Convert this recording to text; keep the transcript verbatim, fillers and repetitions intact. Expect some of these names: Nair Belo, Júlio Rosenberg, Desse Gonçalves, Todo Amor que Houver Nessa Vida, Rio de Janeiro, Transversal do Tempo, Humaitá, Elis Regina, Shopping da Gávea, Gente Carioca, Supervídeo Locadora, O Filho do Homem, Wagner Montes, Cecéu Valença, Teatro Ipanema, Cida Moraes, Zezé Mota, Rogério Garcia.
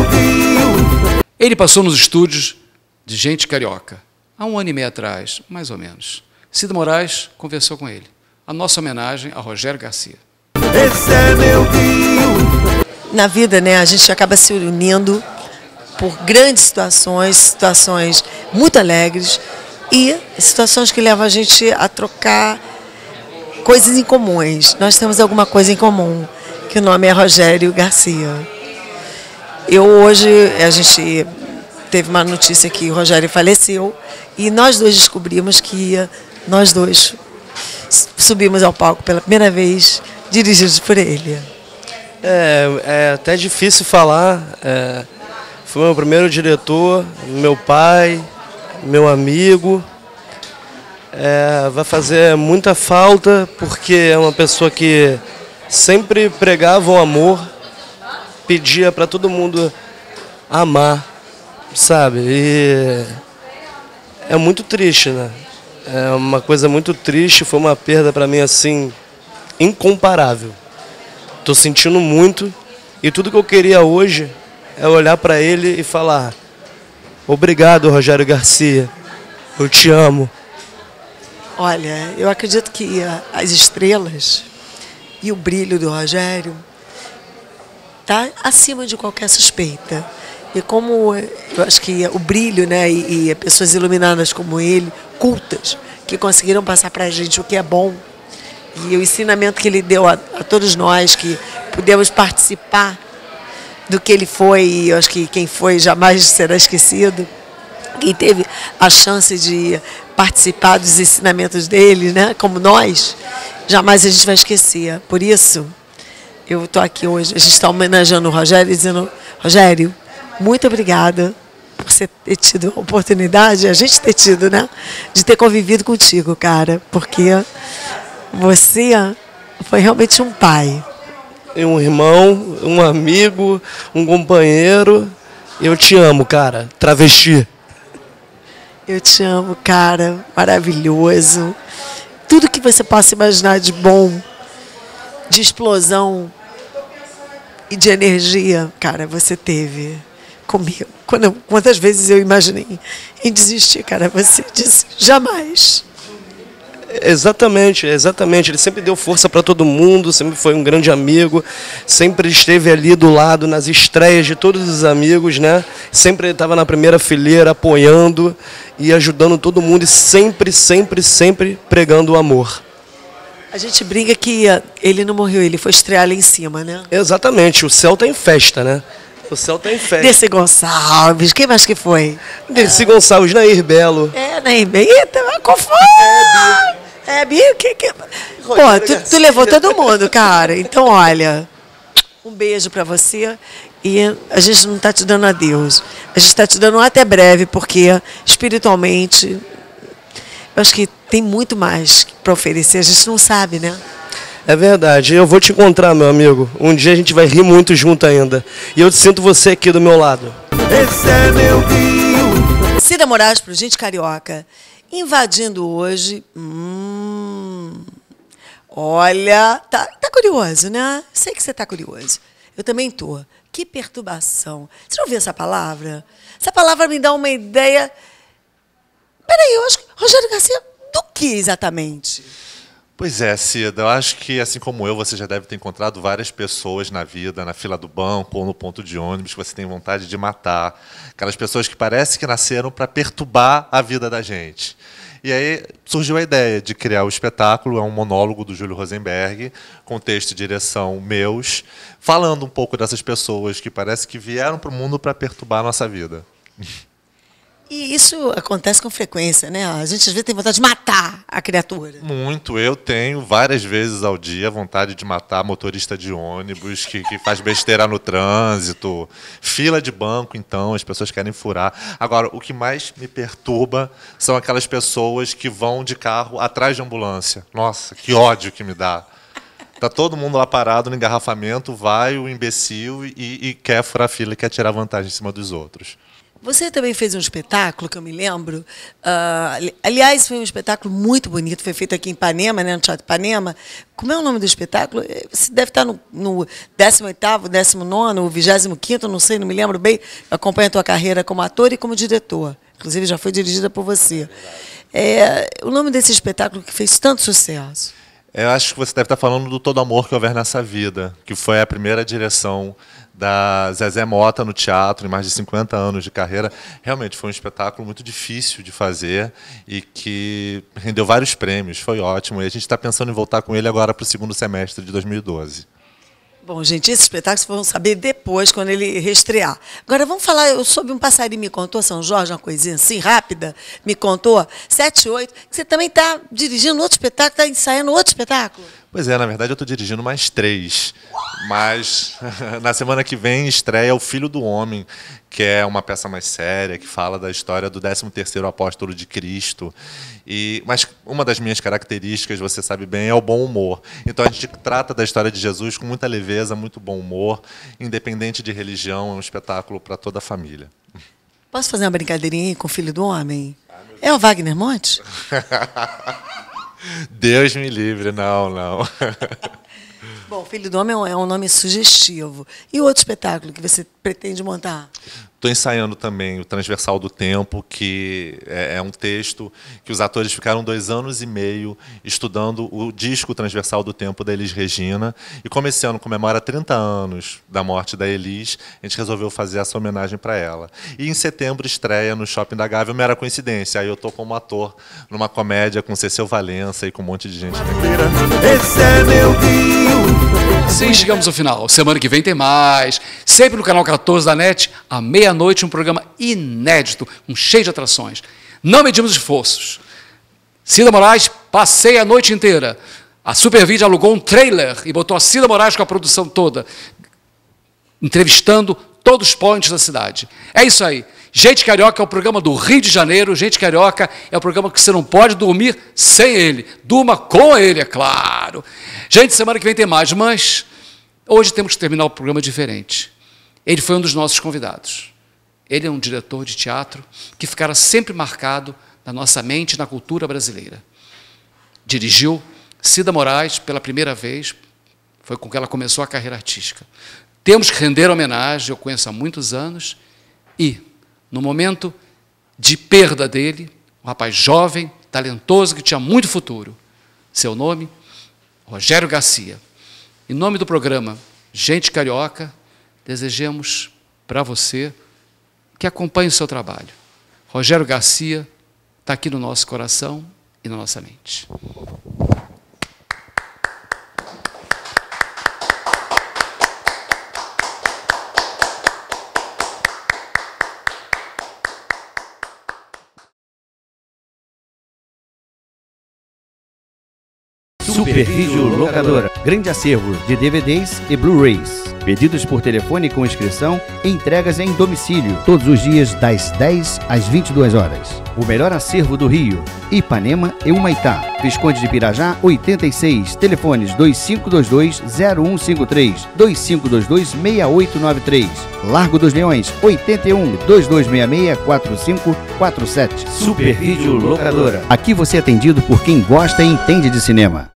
meu Rio. Ele passou nos estúdios de Gente Carioca, há um ano e meio atrás, mais ou menos. Cida Moraes conversou com ele. A nossa homenagem a Rogério Garcia. Esse é meu Rio. Na vida, né, a gente acaba se unindo por grandes situações, situações muito alegres e situações que levam a gente a trocar coisas em comuns. Nós temos alguma coisa em comum, que o nome é Rogério Garcia. Eu hoje, a gente teve uma notícia que o Rogério faleceu e nós dois descobrimos que nós dois subimos ao palco pela primeira vez, dirigidos por ele. É, é até difícil falar, é, foi o meu primeiro diretor, meu pai, meu amigo. É, vai fazer muita falta, porque é uma pessoa que sempre pregava o amor, pedia para todo mundo amar, sabe? E é muito triste, né? É uma coisa muito triste, foi uma perda para mim, assim, incomparável. Tô sentindo muito e tudo que eu queria hoje é olhar para ele e falar: obrigado, Rogério Garcia, eu te amo. Olha, eu acredito que as estrelas e o brilho do Rogério tá acima de qualquer suspeita. E como eu acho que o brilho, né, e, e pessoas iluminadas como ele, cultas, que conseguiram passar para a gente o que é bom, e o ensinamento que ele deu a, a todos nós, que pudemos participar do que ele foi, e eu acho que quem foi jamais será esquecido. Quem teve a chance de participar dos ensinamentos dele, né, como nós, jamais a gente vai esquecer. Por isso, eu estou aqui hoje, a gente está homenageando o Rogério, dizendo: Rogério, muito obrigada por você ter tido a oportunidade, a gente ter tido, né, de ter convivido contigo, cara, porque você foi realmente um pai. Um irmão, um amigo, um companheiro. Eu te amo, cara, travesti. Eu te amo, cara, maravilhoso. Tudo que você possa imaginar de bom, de explosão e de energia, cara, você teve comigo. Quando, quantas vezes eu imaginei em desistir, cara, você disse jamais. Exatamente, exatamente. Ele sempre deu força para todo mundo, sempre foi um grande amigo, sempre esteve ali do lado, nas estreias de todos os amigos, né? Sempre estava na primeira fileira, apoiando e ajudando todo mundo e sempre, sempre, sempre pregando o amor. A gente brinca que ele não morreu, ele foi estrear lá em cima, né? Exatamente, o céu está em festa, né? O céu tá em festa. Desse Gonçalves, quem mais que foi? Desse é. Gonçalves, Nair Belo. É, Nair Belo. Eita, qual foi? É, Bi. É, Bi, que, que... Pô, tu, tu levou todo mundo, cara. Então, olha, um beijo pra você. E a gente não tá te dando adeus. A gente tá te dando um até breve, porque espiritualmente, eu acho que tem muito mais pra oferecer. A gente não sabe, né? É verdade, eu vou te encontrar, meu amigo. Um dia a gente vai rir muito junto ainda. E eu sinto você aqui do meu lado. Esse é meu Rio. Cida Moraes pro Gente Carioca. Invadindo hoje. Hum, olha, tá, tá curioso, né? Sei que você tá curioso. Eu também tô. Que perturbação. Você já ouviu essa palavra? Essa palavra me dá uma ideia. Peraí, eu acho que Rogério Garcia, do que exatamente? Pois é, Cida, eu acho que, assim como eu, você já deve ter encontrado várias pessoas na vida, na fila do banco ou no ponto de ônibus, que você tem vontade de matar. Aquelas pessoas que parece que nasceram para perturbar a vida da gente. E aí surgiu a ideia de criar o espetáculo, é um monólogo do Júlio Rosenberg, com texto e direção meus, falando um pouco dessas pessoas que parece que vieram para o mundo para perturbar a nossa vida. E isso acontece com frequência, né? A gente às vezes tem vontade de matar a criatura. Muito. Eu tenho várias vezes ao dia vontade de matar motorista de ônibus que, que faz besteira no trânsito. Fila de banco, então, as pessoas querem furar. Agora, o que mais me perturba são aquelas pessoas que vão de carro atrás de ambulância. Nossa, que ódio que me dá. Tá todo mundo lá parado no engarrafamento, vai o imbecil e, e quer furar a fila e quer tirar vantagem em cima dos outros. Você também fez um espetáculo, que eu me lembro. Uh, aliás, foi um espetáculo muito bonito. Foi feito aqui em Ipanema, né, no Teatro Ipanema. Como é o nome do espetáculo? Você deve estar no, no décimo oitavo, décimo nono, vigésimo quinto, não sei, não me lembro bem. Acompanha a tua carreira como ator e como diretor. Inclusive, já foi dirigida por você. É, o nome desse espetáculo que fez tanto sucesso? Eu acho que você deve estar falando do Todo Amor que Houver Nessa Vida, que foi a primeira direção da Zezé Mota no teatro, em mais de cinquenta anos de carreira. Realmente foi um espetáculo muito difícil de fazer e que rendeu vários prêmios, foi ótimo. E a gente está pensando em voltar com ele agora para o segundo semestre de dois mil e doze. Bom, gente, esses espetáculos vão saber depois, quando ele reestrear. Agora, vamos falar, eu soube, um passarinho me contou, São Jorge, uma coisinha assim, rápida, me contou, sete, oito, que você também está dirigindo outro espetáculo, está ensaiando outro espetáculo. Pois é, na verdade eu estou dirigindo mais três, mas na semana que vem estreia O Filho do Homem, que é uma peça mais séria, que fala da história do décimo terceiro apóstolo de Cristo. E, mas uma das minhas características, você sabe bem, é o bom humor. Então a gente trata da história de Jesus com muita leveza, muito bom humor, independente de religião, é um espetáculo para toda a família. Posso fazer uma brincadeirinha com O Filho do Homem? Ah, é o Wagner Montes? Deus me livre, não, não. Bom, Filho do Homem é um nome sugestivo. E outro espetáculo que você pretende montar? Estou ensaiando também o Transversal do Tempo, que é um texto que os atores ficaram dois anos e meio estudando o disco Transversal do Tempo da Elis Regina. E como esse ano comemora trinta anos da morte da Elis, a gente resolveu fazer essa homenagem para ela. E em setembro estreia no Shopping da Gávea, mera coincidência. Aí eu estou como ator numa comédia com Cecéu Valença e com um monte de gente. Esse é meu Rio. Sim, chegamos ao final. Semana que vem tem mais. Sempre no canal quatorze da NET, à meia-noite, um programa inédito, um cheio de atrações. Não medimos esforços. Cida Moraes, passei a noite inteira. A Supervídeo alugou um trailer e botou a Cida Moraes com a produção toda, entrevistando todos os pontos da cidade. É isso aí. Gente Carioca é o programa do Rio de Janeiro. Gente Carioca é o programa que você não pode dormir sem ele. Durma com ele, é claro. Gente, semana que vem tem mais, mas hoje temos que terminar o programa diferente. Ele foi um dos nossos convidados. Ele é um diretor de teatro que ficará sempre marcado na nossa mente e na cultura brasileira. Dirigiu Cida Moraes pela primeira vez, foi com que ela começou a carreira artística. Temos que render homenagem, eu conheço há muitos anos, e no momento de perda dele, um rapaz jovem, talentoso, que tinha muito futuro. Seu nome? Rogério Garcia. Em nome do programa Gente Carioca, desejamos para você que acompanhe o seu trabalho. Rogério Garcia está aqui no nosso coração e na nossa mente. Supervídeo Locadora. Grande acervo de D V Ds e Blu-rays. Pedidos por telefone com inscrição e entregas em domicílio. Todos os dias das dez às vinte e duas horas. O melhor acervo do Rio. Ipanema e Humaitá. Visconde de Pirajá, oitenta e seis. Telefones dois cinco dois dois, zero um cinco três. dois cinco dois dois, seis oito nove três. Largo dos Leões, oitenta e um, dois dois seis seis, quatro cinco quatro sete. Supervídeo Locadora. Aqui você é atendido por quem gosta e entende de cinema.